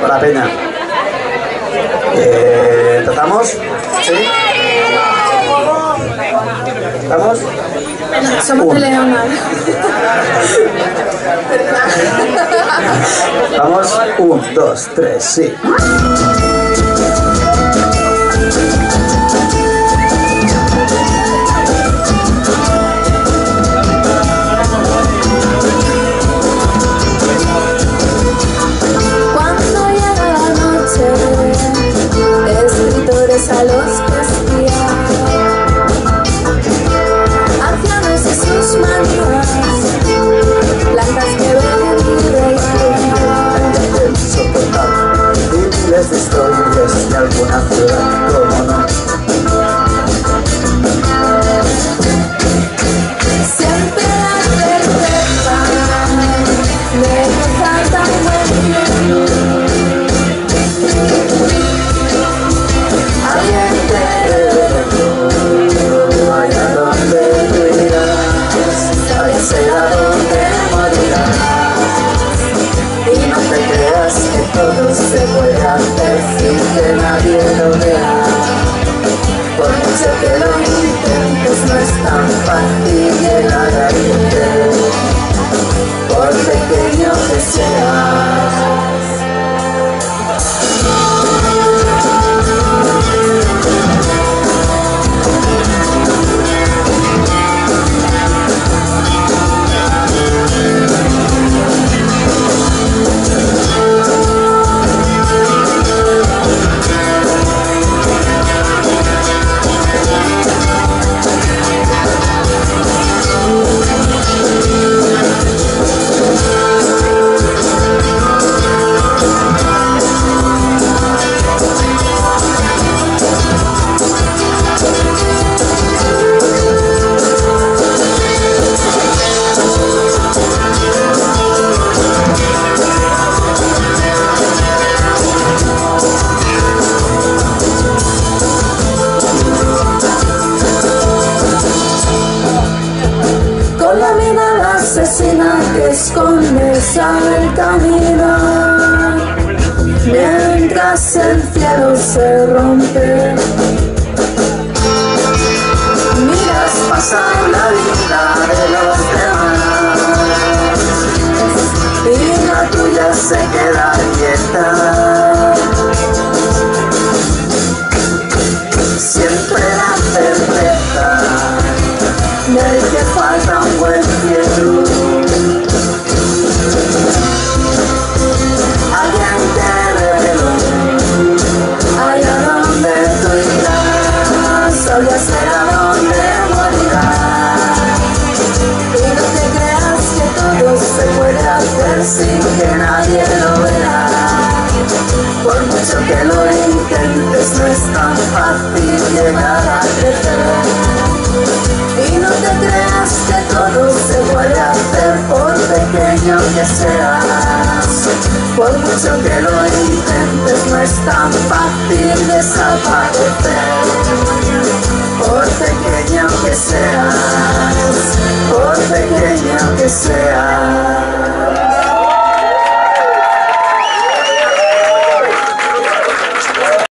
Para Peña. ¿Tratamos? ¿Sí? ¿Estamos? Somos de Neleonard. Vamos, 1, 2, 3, sí. Cuando llega la noche, escritores a los pies ancianos y sus manías, plantas que ven y reír, soportar y les historias de alguna ciudad, como no. Siempre la certeza de que falta un buen se puede hacer sin que nadie lo vea. Por mucho que lo intentes no es tan fácil llegar a irte, por pequeño que sea. Asesina que escondes al camino, mientras el cielo se rompe, miras pasar la vida de los demás y la tuya se queda quieta. Siempre la certeza de que falta un buen cielo. Sin que nadie lo vea, por mucho que lo intentes no es tan fácil llegar a crecer, y no te creas que todo se puede hacer, por pequeño que seas, por mucho que lo intentes no es tan fácil desaparecer, por pequeño que seas, por pequeño que seas.